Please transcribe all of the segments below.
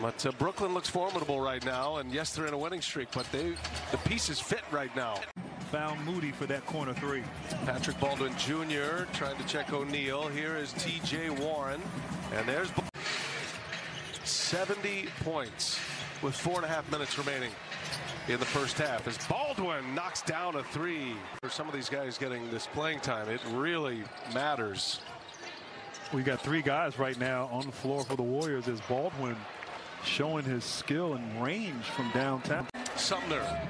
But Brooklyn looks formidable right now, and yes, they're in a winning streak, but the pieces fit right now. Found Moody for that corner three. Patrick Baldwin Jr. trying to check O'Neal. Here is T.J. Warren, and there's 70 points with 4.5 minutes remaining in the first half as Baldwin knocks down a three. For some of these guys getting this playing time, it really matters. We've got three guys right now on the floor for the Warriors as Baldwin showing his skill and range from downtown. Sumner.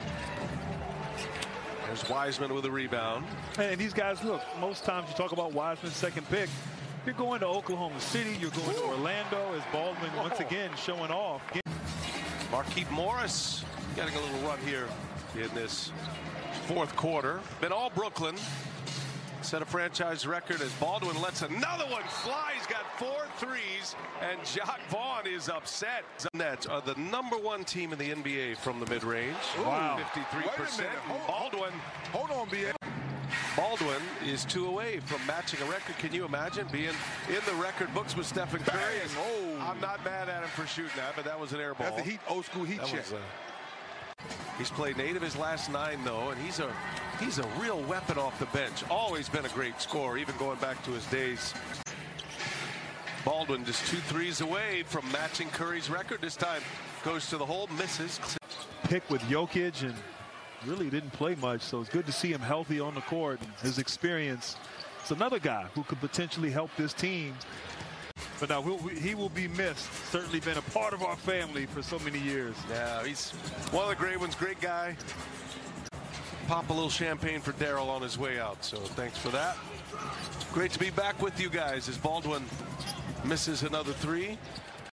There's Wiseman with a rebound. And these guys, look, most times you talk about Wiseman's second pick, you're going to Oklahoma City, you're going to Orlando, as Baldwin once again showing off. Markieff Morris getting a little run here in this fourth quarter. Been all Brooklyn. Set a franchise record as Baldwin lets another one fly. He's got 4 threes, and Jacques Vaughn is upset. The Nets are the #1 team in the NBA from the mid-range. Wow. 53%. Baldwin. Hold on, BA. Baldwin is 2 away from matching a record. Can you imagine being in the record books with Stephen Curry? And, I'm not mad at him for shooting that, but that was an air ball. That's the Heat, old school Heat check. He's played 8 of his last 9, though, and he's a real weapon off the bench. Always been a great scorer, even going back to his days. Baldwin just 2 threes away from matching Curry's record. This time goes to the hole, misses. Pick with Jokic, and really didn't play much, so it's good to see him healthy on the court. His experience. It's another guy who could potentially help this team. But now he will be missed. Certainly been a part of our family for so many years. Yeah, he's one of the great ones. Great guy. Pop a little champagne for Darryl on his way out. So thanks for that. Great to be back with you guys as Baldwin misses another 3.